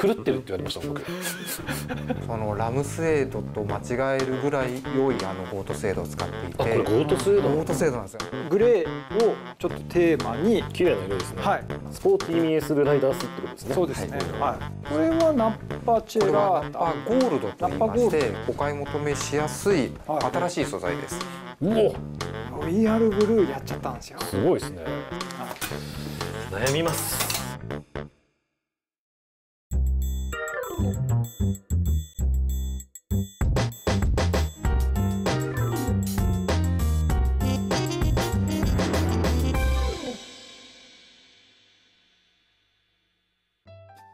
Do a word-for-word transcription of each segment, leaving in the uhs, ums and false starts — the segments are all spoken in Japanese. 狂ってるって言われました僕そのラムスエイドと間違えるぐらい良いあのゴートスエイドを使っていて、あ、これゴートスエイド、ゴートスエイドなんですよ。グレーをちょっとテーマに、綺麗な色ですね。はい、スポーティーにするライダースってことですね。そうですね。はい。これはナッパチェラータ、あ、ゴールドと言いましてお買い求めしやすい新しい素材です。お、ロイヤルブルーやっちゃったんですよ。すごいですね。悩みます。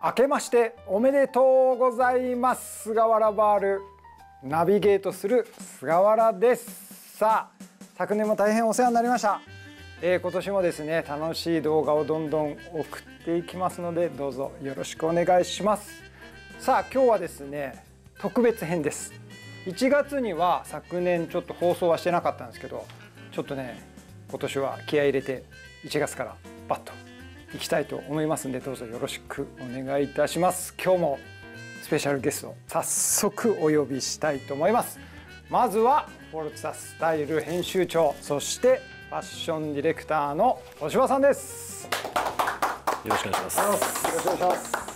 明けましておめでとうございます。菅原バールナビゲートする菅原です。さあ、昨年も大変お世話になりました。えー、今年もですね、楽しい動画をどんどん送っていきますので、どうぞよろしくお願いします。さあ、今日はですね、特別編です。いちがつには昨年ちょっと放送はしてなかったんですけど、ちょっとね、今年は気合い入れていちがつからバッと行きたいと思いますんで、どうぞよろしくお願いいたします。今日もスペシャルゲストを早速お呼びしたいと思います。まずはフォルツァスタイル編集長、そしてファッションディレクターの小柴さんです。よろしくお願いします。よろしくお願いします。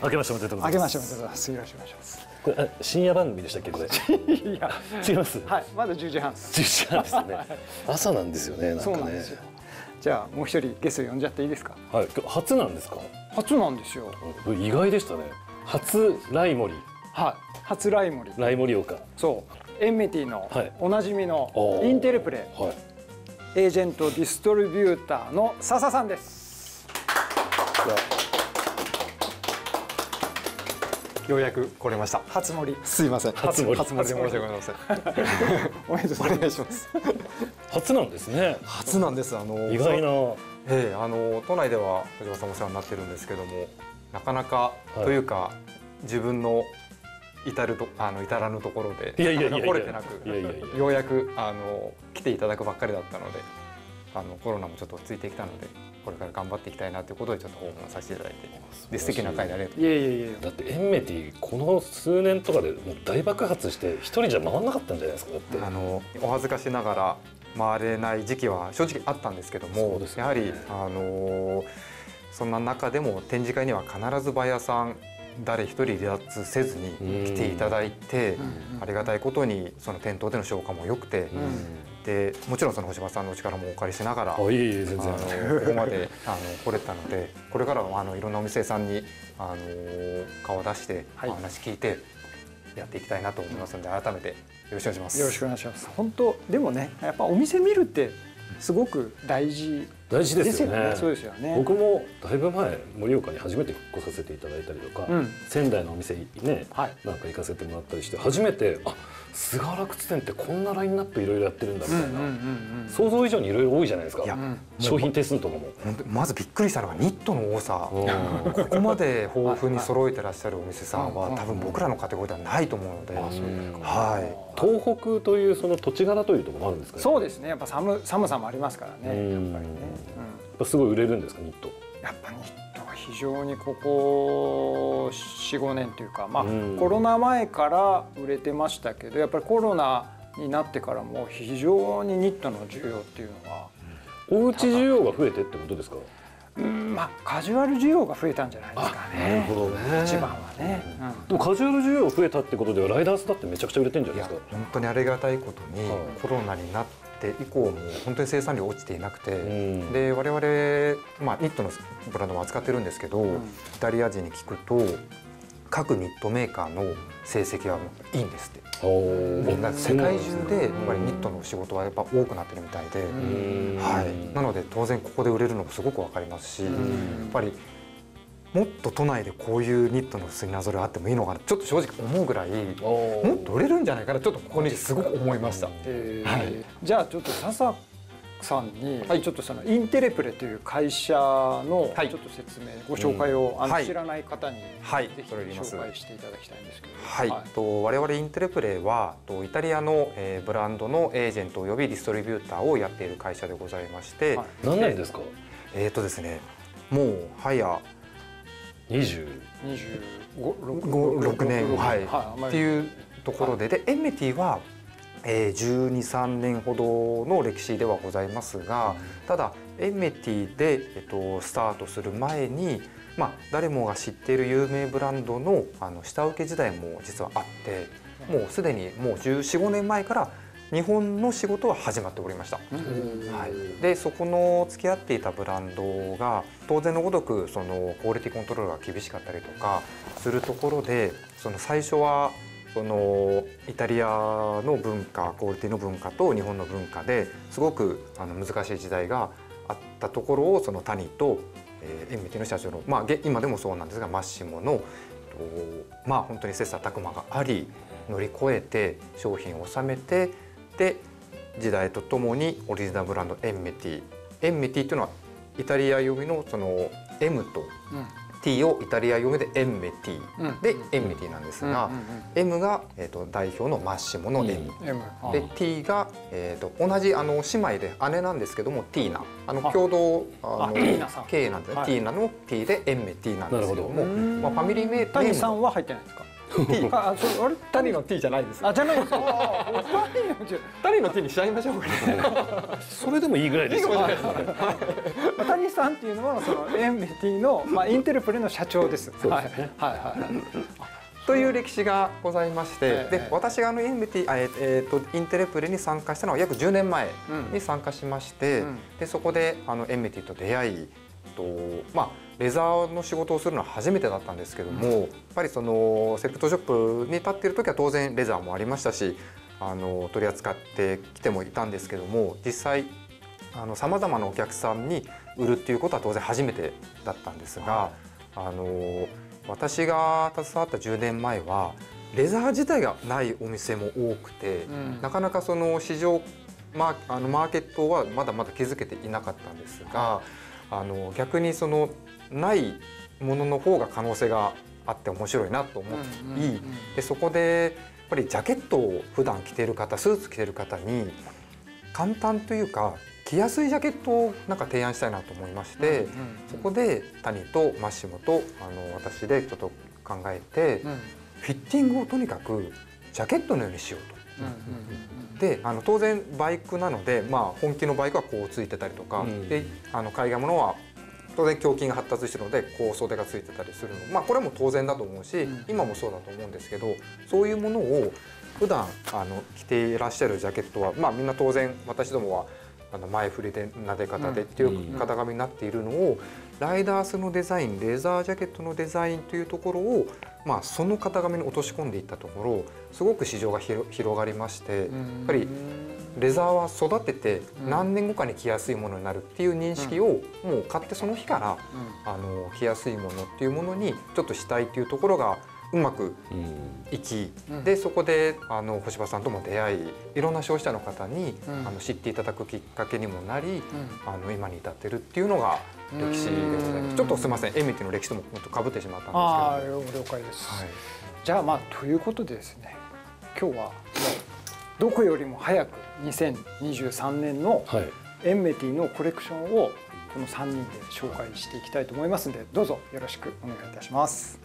明けましておめでとうございます。明けましておめでとうございます。よろしくお願いします。これ深夜番組でしたっけ、これ。いや、違います。はい、まだじゅうじはんです。じゅうじはんですね。朝なんですよね、なんかね。そうなんですよ。じゃあ、もう一人ゲスト呼んじゃっていいですか。はい、初なんですか。初なんですよ。意外でしたね。初ライモリ。はい、初ライモリ。ライモリオカ。そう、エンメティのおなじみのインテレプレ。はい、エージェントディストリビューターの笹さんです。ようやく来れました。初盛り。すいません。初盛り。初盛りで申し訳ございません。おめでとうございます。初なんですね。初なんです。あの意外な。ええ、あの都内では小柴さんお世話になってるんですけども、なかなかというか自分の至るとあの至らぬところで来れてなく、ようやくあの来ていただくばっかりだったので、あのコロナもちょっと落ち着いてきたので。これから頑張っていきたいなということでちょっと訪問させていただいて、で素敵な会だね。いやいやいや。だってエンメティこの数年とかでもう大爆発して一人じゃ回らなかったんじゃないですか。だってあのお恥ずかしながら回れない時期は正直あったんですけども、ね、やはりあのそんな中でも展示会には必ずバイヤーさん誰一人離脱せずに来ていただいて、ありがたいことにその店頭での消化も良くて。でもちろんその小柴さんのお力もお借りしながら、いえいえ全然、あのここまであの来れたので、これからはあのいろんなお店さんにあの顔を出して、はい、お話聞いてやっていきたいなと思いますので、改めてよろしくお願いします。よろしくお願いします。本当でもね、やっぱお店見るってすごく大事大事ですよね。そうですよね。僕もだいぶ前盛岡に初めて来させていただいたりとか、うん、仙台のお店にね、はい、なんか行かせてもらったりして、初めてあ菅原靴店ってこんなラインナップいろいろやってるんだみたいな、想像以上にいろいろ多いじゃないですか。商品定数とかも。まずびっくりしたのがニットの多さ。ここまで豊富に揃えてらっしゃるお店さんは多分僕らのカテゴリーではないと思うので。はい。東北というその土地柄というところもあるんですかね。そうですね。やっぱ寒寒さもありますからね。やっぱりね。すごい売れるんですかニット。やっぱニットは非常にここよん、ごねんというか、まあコロナ前から売れてましたけど、やっぱりコロナになってからも非常にニットの需要っていうのは、おうち需要が増えてってことですか。うん、まあカジュアル需要が増えたんじゃないですかね。なるほどね。一番はね。でもカジュアル需要が増えたってことではライダースだってめちゃくちゃ売れてんじゃないですか。本当にありがたいことに、はい、コロナになって以降も本当に生産量落ちていなくて、うん、で我々、まあ、ニットのブランドも扱ってるんですけど、うん、イタリア人に聞くと各ニットメーカーの成績はもういいんですって。世界中でやっぱりニットの仕事はやっぱ多くなってるみたいで、はい、なので当然ここで売れるのもすごく分かりますし、やっぱりもっと都内でこういうニットの品揃えあってもいいのかな、ちょっと正直思うぐらいもっと売れるんじゃないかな、ちょっとここにすごく思いました。じゃあちょっと笹さんに、はい、ちょっとそのインテレプレという会社のちょっと説明、はい、ご紹介を、うん、あの知らない方に、はい、ぜひ紹介していただきたいんですけど、はい、はい、と我々インテレプレはとイタリアの、えー、ブランドのエージェントおよびディストリビューターをやっている会社でございまして、はい、何年ですか。えっとですね、もうはや にじゅう…にじゅうろくねん、はい、っていうところで、でエンメティはじゅうに、じゅうさんねんほどの歴史ではございますが、ただエンメティで、えっと、スタートする前に、まあ、誰もが知っている有名ブランド の, あの下請け時代も実はあって、もうすでにもうじゅうよん、じゅうごねんまえから日本の仕事は始まっておりました。はい、でそこの付き合っていたブランドが当然のごとくそのクオリティコントロールが厳しかったりとかするところで、その最初はそのイタリアの文化、クオリティの文化と日本の文化ですごくあの難しい時代があったところを、その谷とエンメティの社長の、まあ、今でもそうなんですがマッシモの、まあ、本当に切磋琢磨があり乗り越えて商品を収めて、で時代とともにオリジナルブランドエンメティ、エンメティというのはイタリア読み の, その エム と ティー をイタリア読みでエンメティでエンメティなんですが、 エム が、えー、と代表のマッシモの エム で、 ティー が、えー、と同じあの姉妹で姉なんですけどもティーナ、あの共同あの経営なんですね、はい、ティーナの ティー でエンメティなんですけども、まあ、ファミリーメイト谷さんは入ってないんですか？あ、そう、あれ、谷の ティー じゃないです。あ、じゃないです。谷の ティー にしちゃいましょうかね。それでもいいぐらいです。谷さんっていうのは、そのエンメティの、まあ、インテルプレの社長です。はい、はい、はい。という歴史がございまして、ええ、で私があのエンメティ、えー、とインテレプレに参加したのは約じゅうねんまえに参加しまして、うん、でそこであのエンメティと出会いと、まあ、レザーの仕事をするのは初めてだったんですけども、うん、やっぱりそのセレクトショップに立っている時は当然レザーもありましたし、あの取り扱ってきてもいたんですけども、実際さまざまなお客さんに売るっていうことは当然初めてだったんですが、はい、あの私が携わったじゅうねんまえはレザー自体がないお店も多くて、うん、なかなかその市場、まあ、あのマーケットはまだまだ築けていなかったんですが。はい、あの逆にそのないものの方が可能性があって面白いなと思い、でそこでやっぱりジャケットを普段着ている方、スーツ着ている方に簡単というか着やすいジャケットをなんか提案したいなと思いまして、そこで谷とマッシモとあの私でちょっと考えて、フィッティングをとにかくジャケットのようにしようと。であの当然バイクなので、まあ、本気のバイクはこうついてたりとか、うん、であの海外ものは当然胸筋が発達してるのでこう袖がついてたりするの、まあ、これも当然だと思うし、うん、今もそうだと思うんですけど、そういうものを普段あの着ていらっしゃるジャケットは、まあ、みんな当然私どもはあの前振りでなで方でっていう型紙になっているのを、ライダースのデザイン、レザージャケットのデザインというところを、まあ、その型紙に落とし込んでいったところすごく市場が広がりまして、やっぱりレザーは育てて何年後かに着やすいものになるっていう認識を、もう買ってその日からあの着やすいものっていうものにちょっとしたいっていうところがうまくいき、でそこであの干場さんとも出会い、いろんな消費者の方にあの知っていただくきっかけにもなり、あの今に至ってるっていうのが歴史でございます。ちょっとすみません、エンメティの歴史ともかぶってしまったんですけど。ああ、了解です。はい、じゃあまあということでですね、今日はどこよりも早くにせんにじゅうさんねんのエンメティのコレクションをこのさんにんで紹介していきたいと思いますので、どうぞよろしくお願いいたします。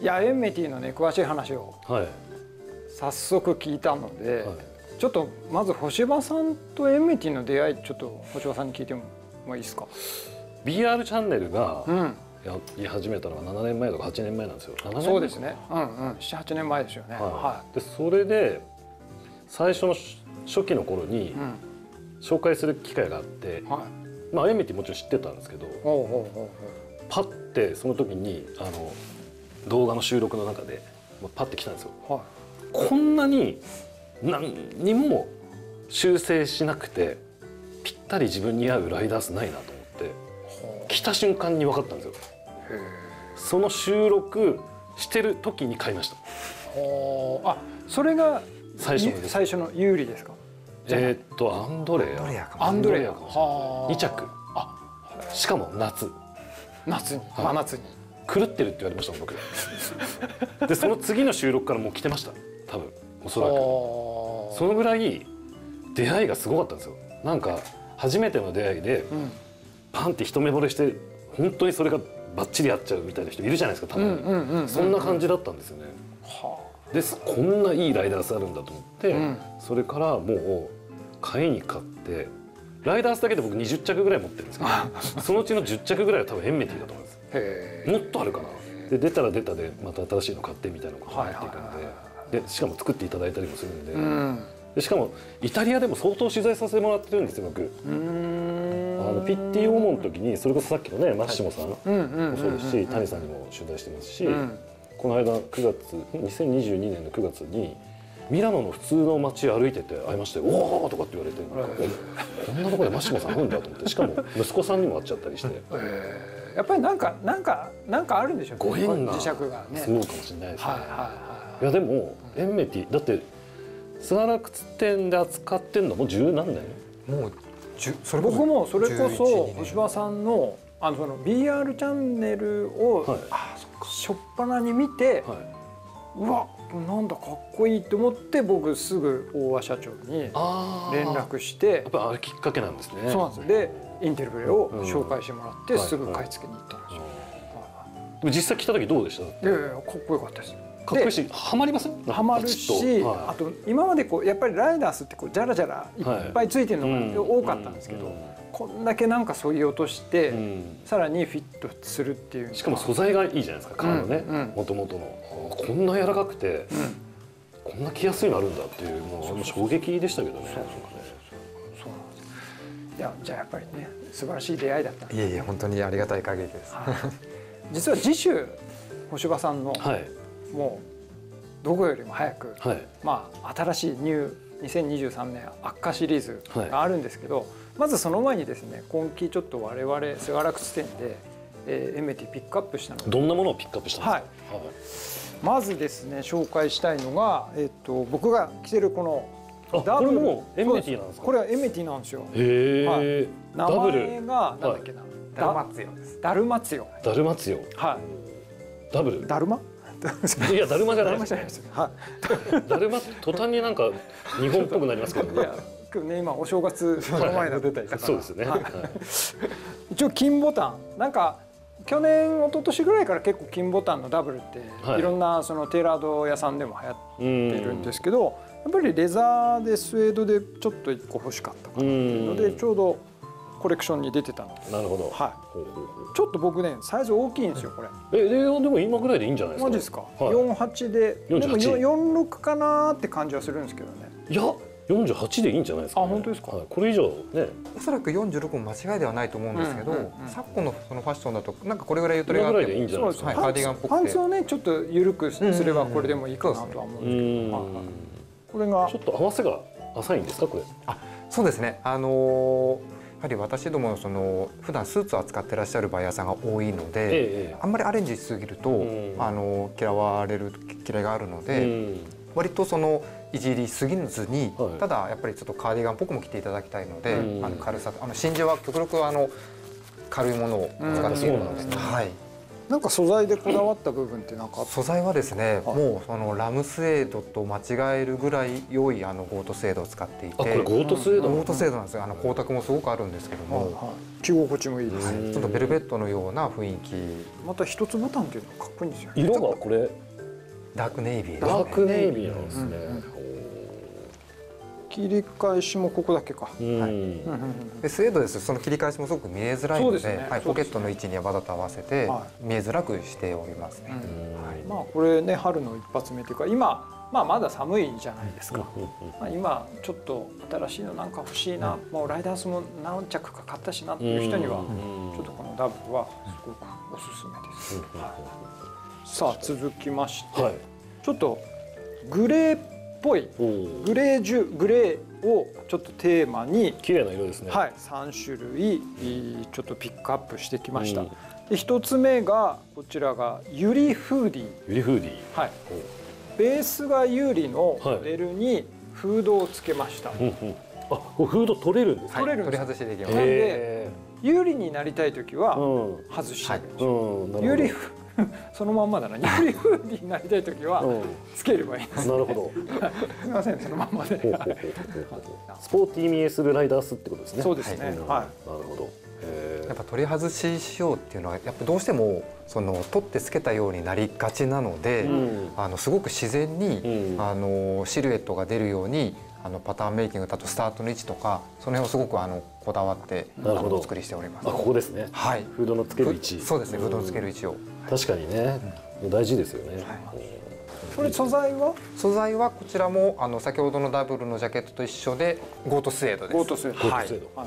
いやエンメティのね詳しい話を早速聞いたので、はいはい、ちょっとまず干場さんとエンメティの出会い、ちょっと干場さんに聞いてもいいですか。ビーアール チャンネルがやり始めたのはななねんまえとかはちねんまえなんですよ。ななねんまえそうですね。うんうん、なな、はちねんまえですよね。はい。はい、でそれで最初の初期の頃に紹介する機会があって、はい、まあエンメティもちろん知ってたんですけど、パッてその時にあの動画の収録の中でパッて来たんですよ、はい、こんなに何にも修正しなくてぴったり自分に合うライダースないなと思って、来た瞬間に分かったんですよ。その収録してる時に買いました。あ、それが最初の最初の有利ですか。えっとアンドレア、アンドレアにちゃく、あ、しかも夏夏に真夏に狂ってるって言われましたもん僕。でその次の収録からもう来てました多分おそらく。そのぐらい出会いがすごかったんですよ。なんか初めての出会いでパンって一目惚れして本当にそれがバッチリやっちゃうみたいな人いるじゃないですか、たまに。そんな感じだったんですよね。です、こんないいライダースあるんだと思って、うん、それからもう買いに買って、ライダースだけで僕にじゅっちゃくぐらい持ってるんですけどそのうちのじゅっちゃくぐらいは多分エンメティだと思うんですもっとあるかな。で出たら出たでまた新しいの買ってみたいなことになっていくの で, でしかも作っていただいたりもするんで、うん、でしかもイタリアでも相当取材させてもらってるんですよ、僕。あのピッティ訪問の時にそれこそさっきのねマッシモさんもそうですし、谷さんにも取材してますし、うん、この間くがつにせんにじゅうにねんのくがつにミラノの普通の街歩いてて会いまして「おお!」とかって言われて、こんなところでマシモさん会うんだと思って、しかも息子さんにも会っちゃったりして、やっぱりなんかなんかなんかあるんでしょうね、ご縁がそうかもしれないですね。いやでもエンメティだって菅原靴店で扱ってんのもう十何年、もうそれ僕もそれこそ星葉さんのあのその ビーアール チャンネルを初っ端に見て、うわっなんだかっこいいと思って、僕すぐ大和社長に連絡して、やっぱあれきっかけなんですね。そうなんです。でインテルブレを紹介してもらってすぐ買い付けに行ったんですよ。でも実際来た時どうでした？いやいやかっこよかったです。かっこいいしハマりますね。ハマるし、あと今までこうやっぱりライダースってこうジャラジャラいっぱいついてるのが多かったんですけど、こんだけなんか削ぎ落としてさらにフィットするっていう、しかも素材がいいじゃないですか、革のね、もともとの。こんな柔らかくて、うん、こんな着やすいのあるんだっていう、もう衝撃でしたけどね。いや、じゃあやっぱりね素晴らしい出会いだった。いやいや本当にありがたい限りです、はい、実は次週星葉さんの、はい、もうどこよりも早く、はい、まあ新しいニューにせんにじゅうさんねん悪化シリーズがあるんですけど、はい、まずその前にですね、今期ちょっと我々菅原靴店で、えー、エンメティピックアップしたので、どんなものをピックアップしたんですか？はいはい、まずですね紹介したいのが、えっと僕が着てるこのダブル、これもエンメティなんですか？これはエンメティなんですよ。へえ。名前がなんだっけな、ダルマツヨです。ダルマツヨ。ダルマツヨ。はい。ダブル。ダルマ？いやダルマじゃないです。はい。ダルマ途端になんか日本っぽくなりますけど。いやね、今お正月の前の出たりだから。そうですね。一応金ボタンなんか。去年一昨年ぐらいから結構金ボタンのダブルっていろんなそのテーラード屋さんでも流行ってるんですけど、やっぱりレザーでスウェードでちょっといっこ欲しかったかなっていうのでちょうどコレクションに出てたので。なるほど。はい。ちょっと僕ねサイズ大きいんですよこれ。えでも今ぐらいでいいんじゃないですか。マジですか。よんじゅうはちで。でもよんじゅうろくかなって感じはするんですけどね。いや。よんじゅうはちでいいんじゃないですかね。あ、本当ですか。これ以上ね。おそらくよんじゅうろくも間違いではないと思うんですけど、昨今のそのファッションだとなんかこれぐらいゆとりがあって、カーディガンっぽくて、パンツをねちょっと緩くすればこれでもいいかなとは思うんですけど、これがちょっと合わせが浅いんですかこれ？あ、そうですね。あのやはり私どものその普段スーツを扱ってらっしゃるバイヤーさんが多いので、あんまりアレンジしすぎるとあの嫌われる嫌いがあるので、割とそのいじりすぎずに、はい、ただやっぱりちょっとカーディガンっぽくも着ていただきたいので、あの軽さ、あの真珠は極力あの軽いものを使っているので、はい。なんか素材でこだわった部分ってなんかあった？素材はですね、はい、もうそのラムスエードと間違えるぐらい良いあのゴートスエードを使っていて、あ、これゴートスエード、ゴートスエードなんですよ。あの光沢もすごくあるんですけども、はい、着心地もいいです、はい。ちょっとベルベットのような雰囲気。また一つボタンっていうのがかっこいいんですよね。色がこれ。ダークネイビーですね。ダークネイビーなんですね。切り返しもここだけか。スウェードです。その切り返しもすごく見えづらいので、ポケットの位置にわざと合わせて見えづらくしておりますね。まあこれね春の一発目というか、今まあまだ寒いじゃないですか。今ちょっと新しいのなんか欲しいな、もうライダースも何着か買ったしなっていう人にはちょっとこのダブルはすごくおすすめです。さあ続きまして、はい、ちょっとグレーっぽいグレージュグレーをちょっとテーマに綺麗な色ですね。はい、さん種類ちょっとピックアップしてきました。うん、でひとつめがこちらがユリフーディー。ユリフーディー。はい。ベースがユリのモデルにフードをつけました。はい、うんうん、あ、フード取れるんですか？取れるんです。取り外しできます。なんで有利になりたいときは外して。有利。そのまんまだな。ニフリフーディーになりたい時はつければいいです、ね。なるほど。すみません、そのまんまで。スポーティー見えするライダースってことですね。そうですね。はい。なるほど。やっぱ取り外し仕様っていうのはやっぱどうしてもその取ってつけたようになりがちなので、うん、あのすごく自然に、うん、あのシルエットが出るようにあのパターンメイキングだとスタートの位置とかその辺をすごくあのこだわってお作りしております。あ、ここですね。はい。フードのつける位置。そうですね。フードのつける位置を。確かにね、うん、大事ですよね。はい。これ素材は素材はこちらもあの先ほどのダブルのジャケットと一緒でゴートスウェードです。ゴートスウェード。はい。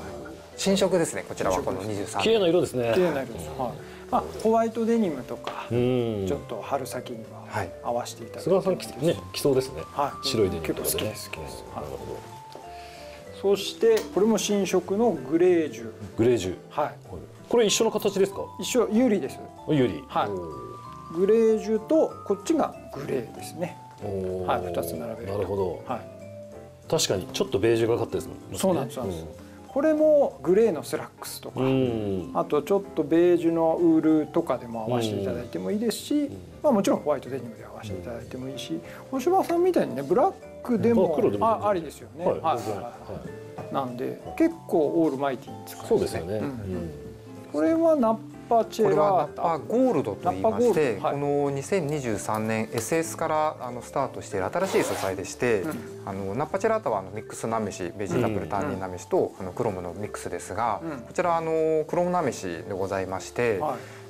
新色ですね。こちらはこのにじゅうさん。綺麗な色ですね。綺麗な色です。はい。まあホワイトデニムとかちょっと春先には合わせていただきます。菅さんね着そうですね。はい。白いデニムとかね。結構好きです。好きです。なるほど。そしてこれも新色のグレージュ。グレージュ。はい。これ一緒の形ですか？一緒、ユーリです。ユーリ。はい。グレージュとこっちがグレーですね。はい、二つ並べる。なるほど。はい。確かにちょっとベージュがかったですもんね。そうなんです。これもグレーのスラックスとか、あとちょっとベージュのウールとかでも合わせていただいてもいいですし、まあもちろんホワイトデニムで合わせていただいてもいいし、大島さんみたいにねブラックでもありですよね。はい。なんで結構オールマイティーに使う。そうですよね。これはナップ。これはナッパゴールドといいまして、このにせんにじゅうさんねん エスエス からあのスタートしている新しい素材でして、あのナッパチェラータはあのミックスなめし、ベジタブルタンニンなめしとあのクロムのミックスですが、こちらあのクロムなめしでございまして、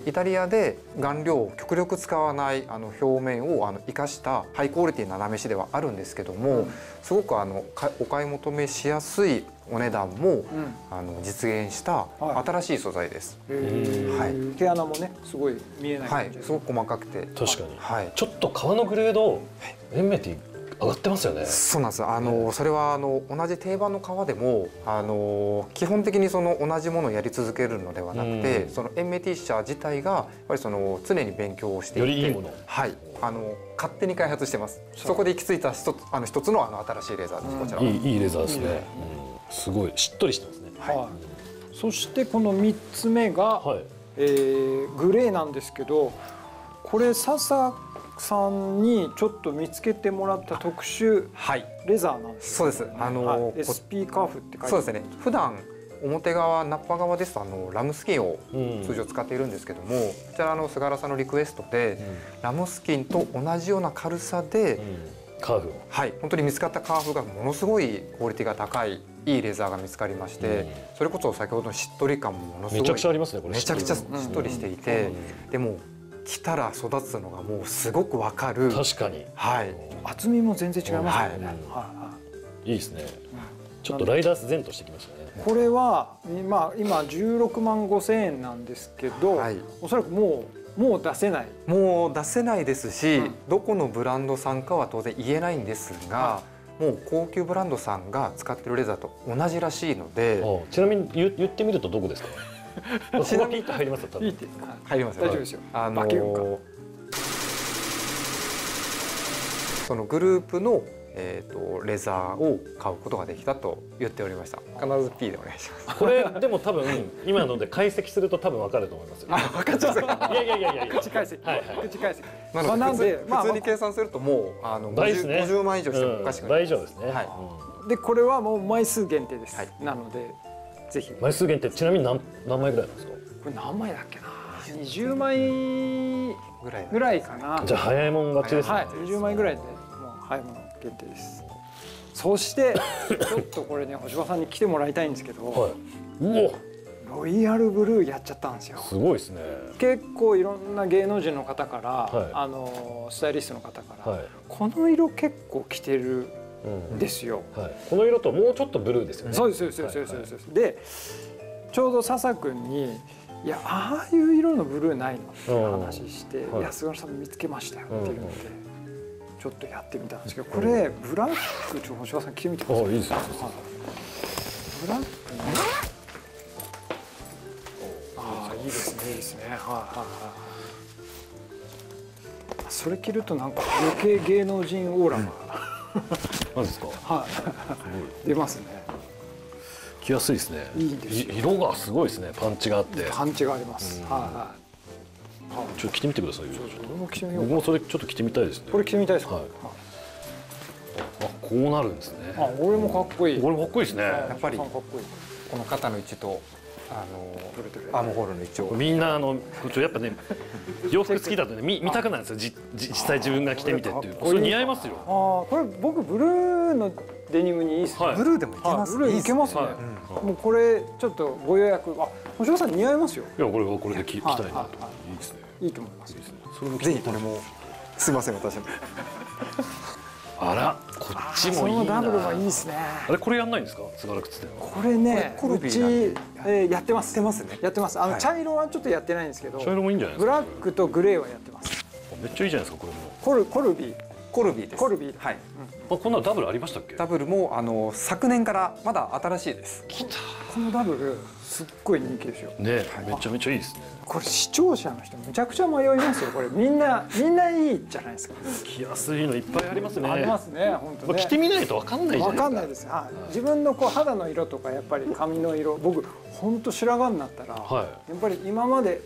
イタリアで顔料を極力使わないあの表面をあの生かしたハイクオリティななめしではあるんですけども、すごくあのお買い求めしやすいお値段もあの実現した新しい素材です。はい。毛穴もねすごい見えない。はい。すごく細かくて。確かに。はい。ちょっと皮のグレードエンメティ上がってますよね。そうなんです。あのそれはあの同じ定番の皮でもあの基本的にその同じものをやり続けるのではなくて、そのエンメティ社自体がやっぱりその常に勉強をしていて、よりいいもの。はい。あの勝手に開発してます。そこで行き着いた一つあの一つのあの新しいレーザーです。こちら。いいいいレーザーですね。すごいしっとりしてますね。はい。そしてこの三つ目が、はいえー、グレーなんですけど、これ笹さんにちょっと見つけてもらった特殊レザーなんですよね。そうです。あのー、エスピー カーフって書いてある。そうですね。普段表側ナッパ側ですとあのラムスキンを通常使っているんですけども、うん、こちらの菅原さんのリクエストで、うん、ラムスキンと同じような軽さで、うん、カーフをはい本当に見つかったカーフがものすごいクオリティが高い。いいレザーが見つかりまして、それこそ先ほどのしっとり感もものすごいめちゃくちゃありますね。これめちゃくちゃしっとりしていて、でも着たら育つのがもうすごくわかる。確かに。はい。厚みも全然違いますよね。はい。いいですね。ちょっとライダース前としてきましたね。これは今今じゅうろくまんごせんえんなんですけど、おそらくもう。もう出せないもう出せないですし、どこのブランドさんかは当然言えないんですが。もう高級ブランドさんが使ってるレザーと同じらしいので。ちなみに言ってみるとどこですか。ちなみに入りますよ。入りますよ。大丈夫ですよ。あのそのグループのえっとレザーを買うことができたと言っておりました。必ず P でお願いします。これでも多分今ので解析すると多分分かると思います。あ、分かっちゃった。いやいやいやいや。口解析。口解析。なので普通に計算するともうあのごじゅうまん以上してもおかしくない。倍以上ですね。はい。でこれはもう枚数限定です。なのでぜひ。枚数限定ちなみに何何枚ぐらいなんですか。これ何枚だっけな。にじゅうまいぐらいぐらいかな。じゃあ早いもん勝ちですね。はい。にじゅうまいぐらいでもう早いもん限定です。そしてちょっとこれね星葉さんに来てもらいたいんですけど。はい。うお。ロイヤルブルーやっちゃったんですよ。すごいですね。結構いろんな芸能人の方から、はい、あのスタイリストの方から、はい、この色結構着てるんですよ、うんはい。この色ともうちょっとブルーですよね。そうですそうですそうです。で、ちょうど笹君にいやああいう色のブルーないのって話して、うんはい、いや菅原さん見つけましたよっていうので、うん、ちょっとやってみたんですけど、これブラックちょっと星葉さん着てみてください。ああいいですよ。ブラックね。いいですね、いいですね。はいはいはい。それ着るとなんか余計芸能人オーラが。なんですか。はい。出ますね。着やすいですね。いいです。色がすごいですね。パンチがあって。パンチがあります。はいはい。ちょっと着てみてくださいよ。僕もそれちょっと着てみたいですね。これ着てみたいですか。あ、こうなるんですね。あ、俺もかっこいい。俺もかっこいいですね。やっぱりこの肩の位置とあのアームホールの位置をみんなあのやっぱね洋服好きだとね見たくなるんですよ。じ実際自分が着てみてっていう。それ似合いますよ。ああ、これ僕ブルーのデニムにいいっすね。ブルーでもいけます。ブルーいけますね。もうこれちょっとご予約あ、星野さん似合いますよ。いやこれはこれで着たいなと。いいですね。いいと思います。ぜひこれもすみません私も。あら、こっちもいいな。そのダブルはいいですね。あれこれやんないんですか、すがらくつって。これね、こっちやってます。やってますね。やってます。あの茶色はちょっとやってないんですけど。茶色もいいんじゃないですか。ブラックとグレーはやってます。めっちゃいいじゃないですかこれも。コルコルビー。コルビーです。コルビー、はい。あ、こんなダブルありましたっけ？ダブルもあの昨年からまだ新しいです。きた。このダブルすっごい人気ですよ。ね、めちゃめちゃいいですね。これ視聴者の人めちゃくちゃ迷いますよ。これみんなみんないいじゃないですか。着やすいのいっぱいありますね。ありますね、本当ね。着てみないとわかんないじゃないですか。わかんないです。はい。自分のこう肌の色とかやっぱり髪の色、僕本当白髪になったら、はい、やっぱり今まで。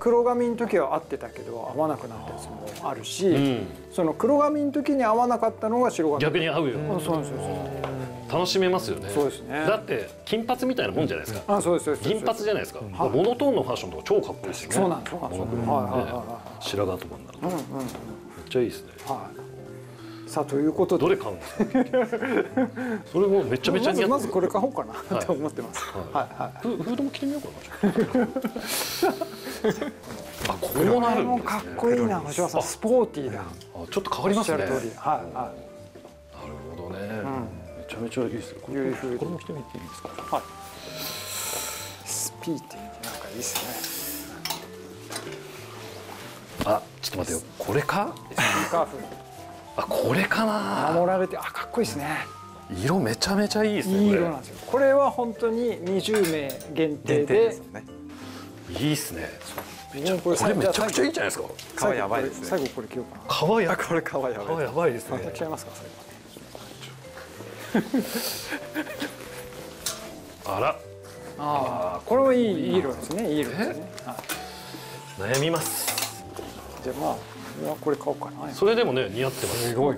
黒髪の時は合ってたけど合わなくなったやつもあるし、うん、その黒髪の時に合わなかったのが白髪逆に合うよ。そうですそう楽しめますよね。そうですね。だって金髪みたいなもんじゃないですか。あ、そうですそうです。銀髪じゃないですか。モノトーンのファッションとか超かっこいいですよね。そうなんです。白髪とかになると。うんうん。めっちゃいいですね。はい。さあということでどれ買うんですか。それもめちゃめちゃ似合ってる。まずこれ買おうかなって思ってます。はいはい。フードも着てみようかな。あ、これもなるんですね。これもかっこいいな、星野さん。スポーティーな。ちょっと変わりますね。なるほどね。めちゃめちゃいいですね。これも着てみていいですか。はい。スピーティーなんかいいですね。あ、ちょっと待ってよ。これか？あ、これかな。守られて、あ、かっこいいですね。色めちゃめちゃいいですね。いい色なんですよ。これは本当ににじゅうめい限定で。いいですね。これめちゃくちゃいいじゃないですか。皮やばいですね。最後これ着ようかな。皮やこれ皮やばいですね。また着ちゃいますか最後。あら。ああ、これもいい色ですね。いい色ですね。悩みます。じゃあまあこれ買おうかな。それでもね似合ってます。すごい。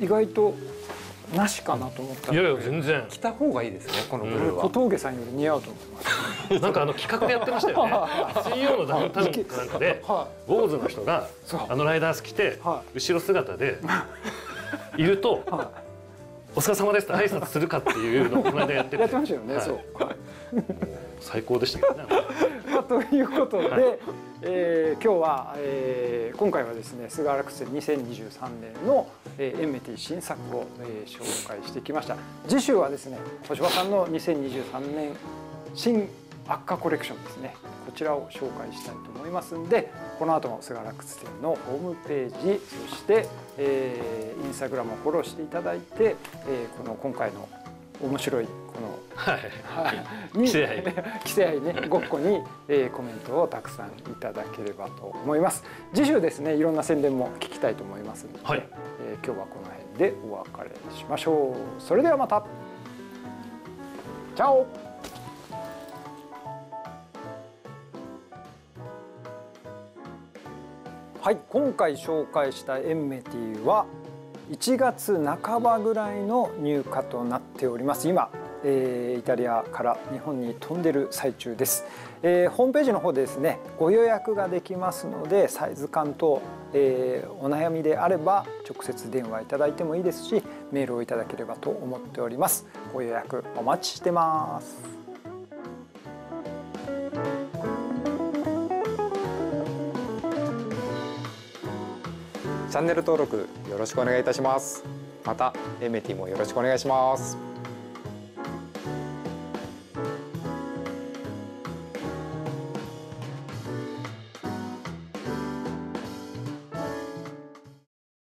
意外となしかなと思った。いやいや全然。着た方がいいですねこのブルーは。小峠さんより似合うと思います。なんかあの企画でやってましたよね。水曜のダウンタウンなんかで、坊主の人があのライダース着て後ろ姿でいるとお疲れ様ですって挨拶するかっていうのをこの間やってて。やってましたよね。そう。最高でしたけどね。ということで、えー、今日は、えー、今回はですねすがらくつ展にせんにじゅうさんねんの、えー、エンメティ新作を、えー、紹介してきました。次週はですね星野さんのにせんにじゅうさんねん新アッカコレクションですね。こちらを紹介したいと思いますんで、この後もすがらくつ展のホームページ、そして、えー、インスタグラムをフォローしていただいて、えー、この今回の面白いこの規制愛規制愛ねごっこに、えー、コメントをたくさんいただければと思います。次週ですね、いろんな宣伝も聞きたいと思いますので、はい、えー、今日はこの辺でお別れしましょう。それではまた。チャオ。はい、今回紹介したエンメティはいちがつなかばぐらいの入荷となっております。今、えー、イタリアから日本に飛んでる最中です、えー、ホームページの方でですねご予約ができますので、サイズ感等、えー、お悩みであれば直接電話いただいてもいいですし、メールをいただければと思っております。ご予約お待ちしてます。チャンネル登録よろしくお願いいたします。またエンメティもよろしくお願いします。